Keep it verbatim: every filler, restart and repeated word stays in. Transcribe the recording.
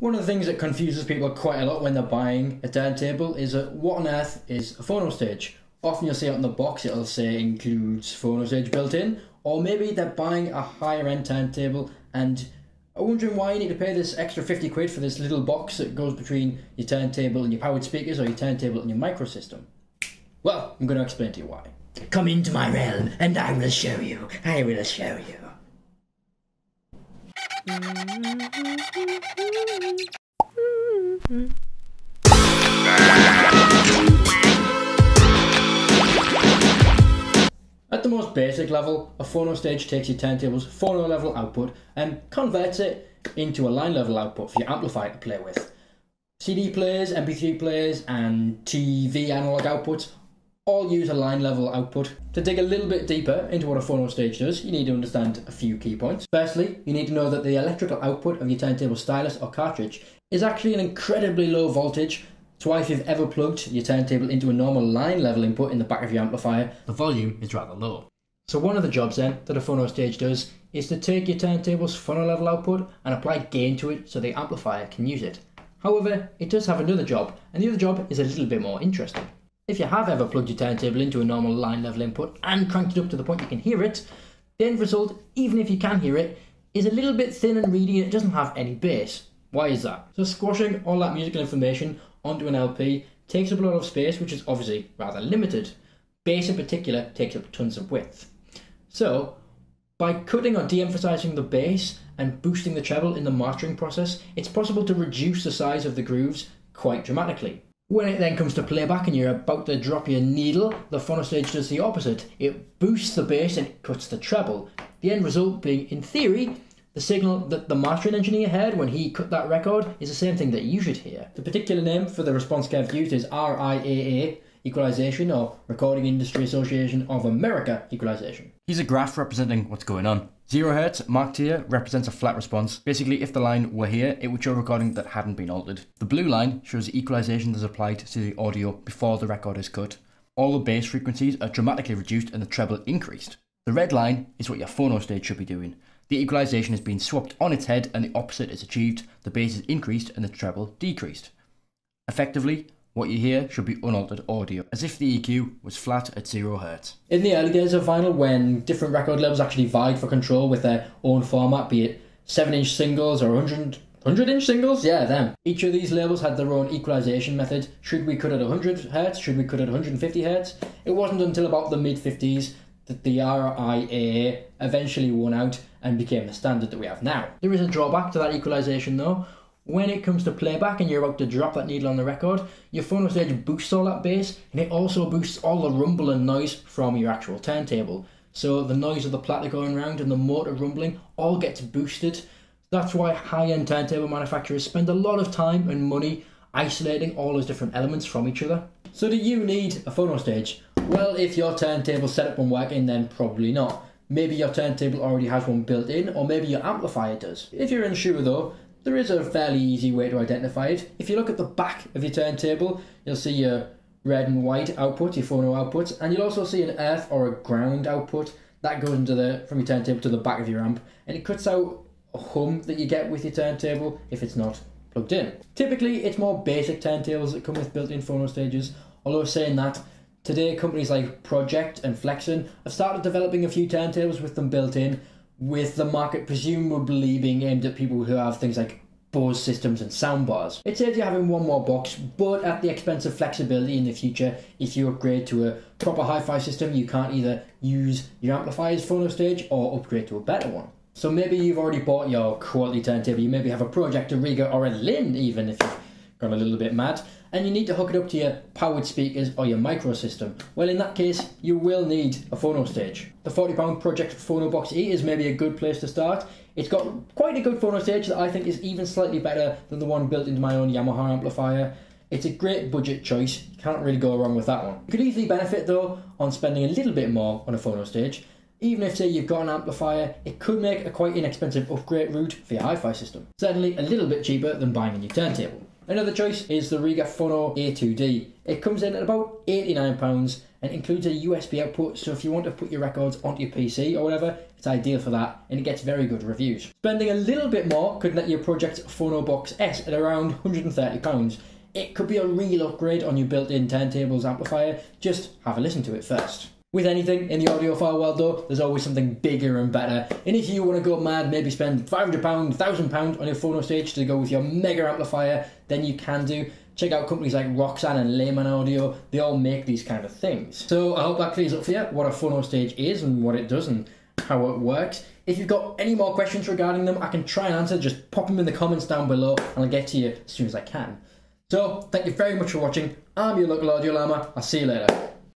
One of the things that confuses people quite a lot when they're buying a turntable is that what on earth is a phono stage? Often you'll see out in the box it'll say includes phono stage built in, or maybe they're buying a higher end turntable and are wondering why you need to pay this extra fifty quid for this little box that goes between your turntable and your powered speakers or your turntable and your micro system. Well, I'm going to explain to you why. Come into my realm and I will show you, I will show you. At the most basic level, a phono stage takes your turntable's phono level output and converts it into a line level output for your amplifier to play with. C D players, M P three players and T V analog outputs all use a line level output. To dig a little bit deeper into what a phono stage does, you need to understand a few key points. Firstly, you need to know that the electrical output of your turntable stylus or cartridge is actually an incredibly low voltage, so if you've ever plugged your turntable into a normal line level input in the back of your amplifier, the volume is rather low. So one of the jobs then that a phono stage does is to take your turntable's phono level output and apply gain to it so the amplifier can use it. However, it does have another job, and the other job is a little bit more interesting. If you have ever plugged your turntable into a normal line level input and cranked it up to the point you can hear it, the end result, even if you can hear it, is a little bit thin and reedy and it doesn't have any bass. Why is that? So squashing all that musical information onto an L P takes up a lot of space, which is obviously rather limited. Bass in particular takes up tons of width. So by cutting or de-emphasizing the bass and boosting the treble in the mastering process, it's possible to reduce the size of the grooves quite dramatically. When it then comes to playback and you're about to drop your needle, the phono stage does the opposite. It boosts the bass and it cuts the treble. The end result being, in theory, the signal that the mastering engineer heard when he cut that record is the same thing that you should hear. The particular name for the response curve used is R I A A, Equalization, or Recording Industry Association of America Equalization. Here's a graph representing what's going on. zero hertz, marked here, represents a flat response. Basically, if the line were here, it would show a recording that hadn't been altered. The blue line shows the equalization that's applied to the audio before the record is cut. All the bass frequencies are dramatically reduced and the treble increased. The red line is what your phono stage should be doing. The equalization has been swapped on its head and the opposite is achieved. The bass is increased and the treble decreased. Effectively, what you hear should be unaltered audio, as if the E Q was flat at zero hertz. In the early days of vinyl, when different record labels actually vied for control with their own format, be it seven inch singles or one hundred inch singles, yeah, them. Each of these labels had their own equalization method. Should we cut at one hundred hertz? Should we cut at one hundred fifty hertz? It wasn't until about the mid fifties that the R I A A eventually won out and became the standard that we have now. There is a drawback to that equalization though. When it comes to playback and you're about to drop that needle on the record, your phono stage boosts all that bass and it also boosts all the rumble and noise from your actual turntable. So the noise of the platter going around and the motor rumbling all gets boosted. That's why high-end turntable manufacturers spend a lot of time and money isolating all those different elements from each other. So do you need a phono stage? Well, if your turntable setup won't work in, then probably not. Maybe your turntable already has one built in, or maybe your amplifier does. If you're unsure though, there is a fairly easy way to identify it. If you look at the back of your turntable, you'll see your red and white output, your phono outputs, and you'll also see an earth or a ground output that goes into the from your turntable to the back of your amp, and it cuts out a hum that you get with your turntable if it's not plugged in. Typically, it's more basic turntables that come with built-in phono stages, although saying that, today companies like Pro-Ject and Flexon have started developing a few turntables with them built in, with the market presumably being aimed at people who have things like Bose systems and soundbars. It saves you having one more box, but at the expense of flexibility in the future. If you upgrade to a proper hi-fi system, you can't either use your amplifier's phono stage or upgrade to a better one. So maybe you've already bought your quality turntable, you maybe have a Pro-Ject, a RIAA or a Linn even if you've gone a little bit mad, and you need to hook it up to your powered speakers or your micro system. Well, in that case, you will need a phono stage. The forty pound Pro-Ject Phono Box E is maybe a good place to start. It's got quite a good phono stage that I think is even slightly better than the one built into my own Yamaha amplifier. It's a great budget choice, you can't really go wrong with that one. You could easily benefit though on spending a little bit more on a phono stage. Even if, say, you've got an amplifier, it could make a quite inexpensive upgrade route for your hi-fi system. Certainly a little bit cheaper than buying a new turntable. Another choice is the Riga Phono A two D. It comes in at about eighty-nine pounds and includes a U S B output, so if you want to put your records onto your P C or whatever, it's ideal for that, and it gets very good reviews. Spending a little bit more could net your Pro-Ject Phono Box S at around one hundred and thirty pounds. It could be a real upgrade on your built-in turntables amplifier. Just have a listen to it first. With anything in the audiophile world though, there's always something bigger and better. And if you want to go mad, maybe spend five hundred pounds, one thousand pounds on your phono stage to go with your mega amplifier, then you can do. Check out companies like Roksan and Linn Audio, they all make these kind of things. So I hope that clears up for you what a phono stage is and what it does and how it works. If you've got any more questions regarding them, I can try and answer, just pop them in the comments down below and I'll get to you as soon as I can. So thank you very much for watching. I'm your local audio llama, I'll see you later.